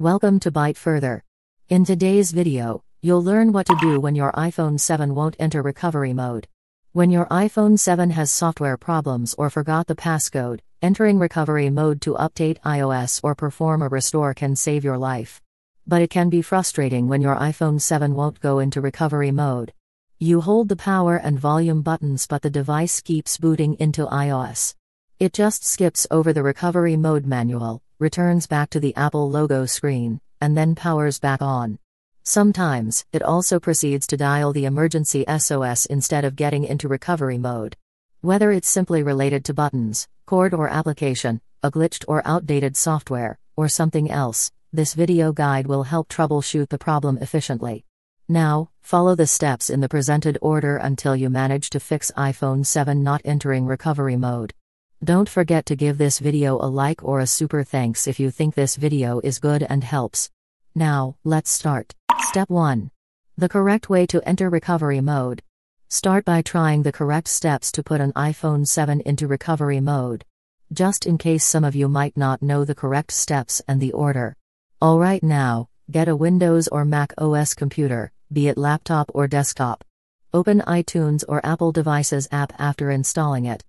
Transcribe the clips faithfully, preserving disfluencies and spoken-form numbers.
Welcome to Byte Further. In today's video, you'll learn what to do when your iPhone seven won't enter recovery mode. When your iPhone seven has software problems or forgot the passcode, entering recovery mode to update iOS or perform a restore can save your life. But it can be frustrating when your iPhone seven won't go into recovery mode. You hold the power and volume buttons, but the device keeps booting into iOS. It just skips over the recovery mode manual, returns back to the Apple logo screen, and then powers back on. Sometimes, it also proceeds to dial the emergency S O S instead of getting into recovery mode. Whether it's simply related to buttons, cord or application, a glitched or outdated software, or something else, this video guide will help troubleshoot the problem efficiently. Now, follow the steps in the presented order until you manage to fix iPhone seven not entering recovery mode. Don't forget to give this video a like or a super thanks if you think this video is good and helps. Now, let's start. Step one. The correct way to enter recovery mode. Start by trying the correct steps to put an iPhone seven into recovery mode. Just in case some of you might not know the correct steps and the order. Alright, now, get a Windows or macOS computer, be it laptop or desktop. Open iTunes or Apple Devices app after installing it.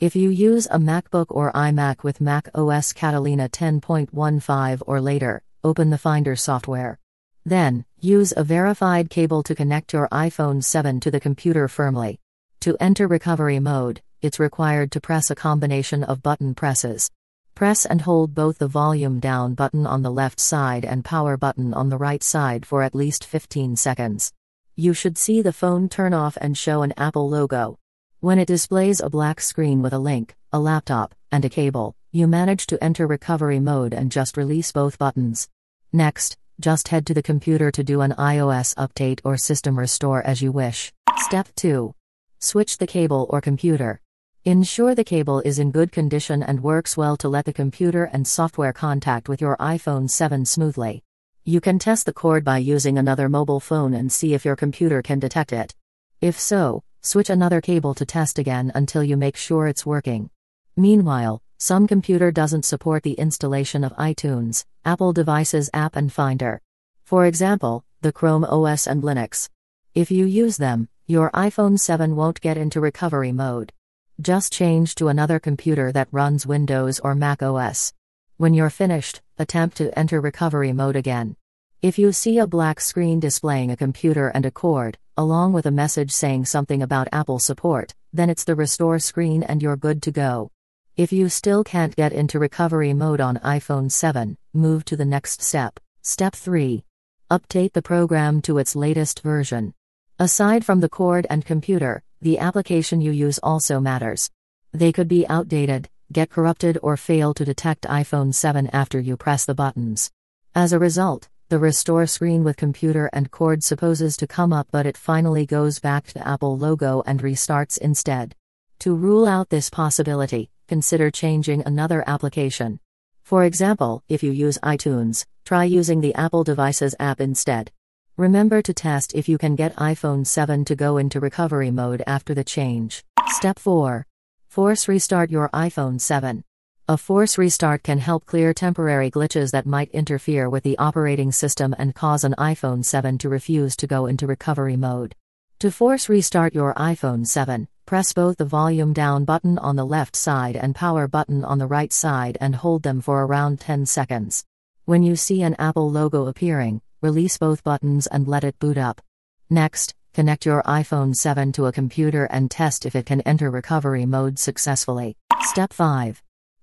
If you use a MacBook or iMac with macOS Catalina ten point one five or later, open the Finder software. Then, use a verified cable to connect your iPhone seven to the computer firmly. To enter recovery mode, it's required to press a combination of button presses. Press and hold both the volume down button on the left side and power button on the right side for at least fifteen seconds. You should see the phone turn off and show an Apple logo. When it displays a black screen with a link, a laptop, and a cable, you manage to enter recovery mode and just release both buttons. Next, just head to the computer to do an iOS update or system restore as you wish. Step two. Switch the cable or computer. Ensure the cable is in good condition and works well to let the computer and software contact with your iPhone seven smoothly. You can test the cord by using another mobile phone and see if your computer can detect it. If so, switch another cable to test again until you make sure it's working. Meanwhile, some computer doesn't support the installation of iTunes, Apple Devices app and Finder. For example, the Chrome O S and Linux. If you use them, your iPhone seven won't get into recovery mode. Just change to another computer that runs Windows or macOS. When you're finished, attempt to enter recovery mode again. If you see a black screen displaying a computer and a cord, along with a message saying something about Apple support, then it's the restore screen and you're good to go. If you still can't get into recovery mode on iPhone seven, move to the next step. Step three. Update the program to its latest version. Aside from the cord and computer, the application you use also matters. They could be outdated, get corrupted or fail to detect iPhone seven after you press the buttons. As a result, the restore screen with computer and cord supposes to come up, but it finally goes back to the Apple logo and restarts instead. To rule out this possibility, consider changing another application. For example, if you use iTunes, try using the Apple Devices app instead. Remember to test if you can get iPhone seven to go into recovery mode after the change. Step four. Force restart your iPhone seven. A force restart can help clear temporary glitches that might interfere with the operating system and cause an iPhone seven to refuse to go into recovery mode. To force restart your iPhone seven, press both the volume down button on the left side and power button on the right side and hold them for around ten seconds. When you see an Apple logo appearing, release both buttons and let it boot up. Next, connect your iPhone seven to a computer and test if it can enter recovery mode successfully. Step five.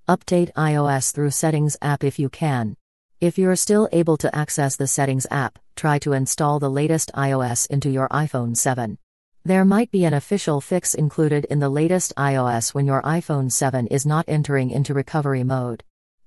Update iOS through Settings app if you can. If you're still able to access the Settings app, try to install the latest iOS into your iPhone seven. There might be an official fix included in the latest iOS when your iPhone seven is not entering into recovery mode.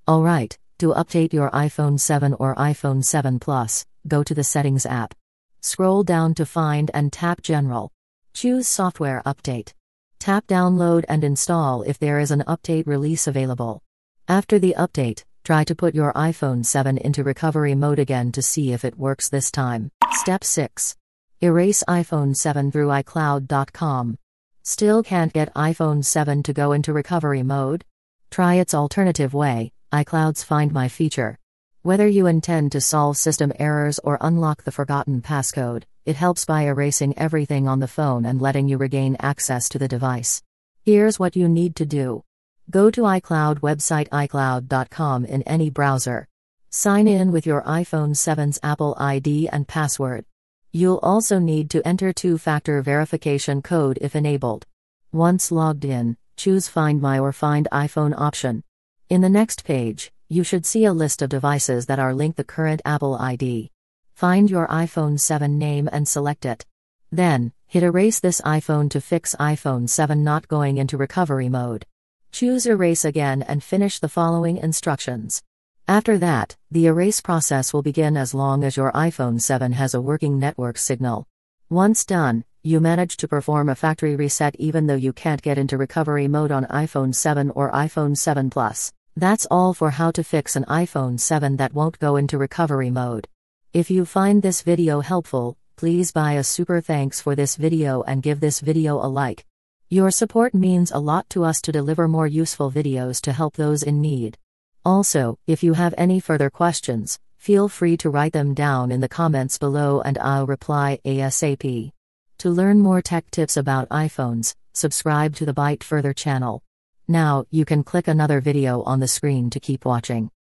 Alright, to update your iPhone seven or iPhone seven Plus, go to the Settings app. Scroll down to Find and tap General. Choose Software Update. Tap download and install if there is an update release available. After the update, try to put your iPhone seven into recovery mode again to see if it works this time. Step six. Erase iPhone seven through iCloud dot com. Still can't get iPhone seven to go into recovery mode? Try its alternative way, iCloud's Find My feature. Whether you intend to solve system errors or unlock the forgotten passcode, it helps by erasing everything on the phone and letting you regain access to the device. Here's what you need to do. Go to iCloud website i cloud dot com in any browser. Sign in with your iPhone seven's Apple I D and password. You'll also need to enter two-factor verification code if enabled. Once logged in, choose Find My or Find iPhone option. In the next page, you should see a list of devices that are linked to the current Apple I D. Find your iPhone seven name and select it. Then, hit Erase this iPhone to fix iPhone seven not going into recovery mode. Choose Erase again and finish the following instructions. After that, the erase process will begin as long as your iPhone seven has a working network signal. Once done, you manage to perform a factory reset even though you can't get into recovery mode on iPhone seven or iPhone seven Plus. That's all for how to fix an iPhone seven that won't go into recovery mode. If you find this video helpful, please buy a super thanks for this video and give this video a like. Your support means a lot to us to deliver more useful videos to help those in need. Also, if you have any further questions, feel free to write them down in the comments below and I'll reply ASAP. To learn more tech tips about iPhones, subscribe to the Byte Further channel. Now, you can click another video on the screen to keep watching.